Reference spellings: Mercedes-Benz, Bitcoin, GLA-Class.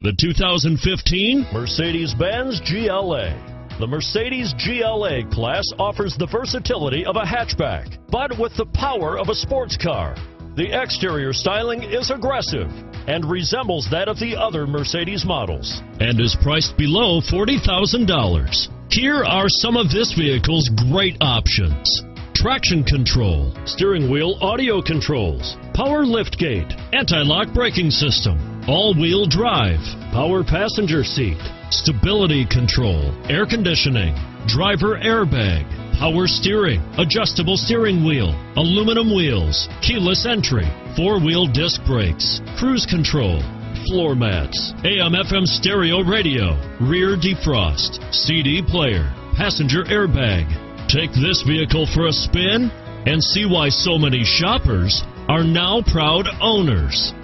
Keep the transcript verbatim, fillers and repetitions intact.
The two thousand fifteen Mercedes-Benz G L A. The Mercedes G L A class offers the versatility of a hatchback, but with the power of a sports car. The exterior styling is aggressive and resembles that of the other Mercedes models and is priced below forty thousand dollars. Here are some of this vehicle's great options: traction control, steering wheel audio controls, power liftgate, anti-lock braking system, all-wheel drive, power passenger seat, stability control, air conditioning, driver airbag, power steering, adjustable steering wheel, aluminum wheels, keyless entry, four-wheel disc brakes, cruise control, floor mats, A M F M stereo radio, rear defrost, C D player, passenger airbag. Take this vehicle for a spin and see why so many shoppers are now proud owners.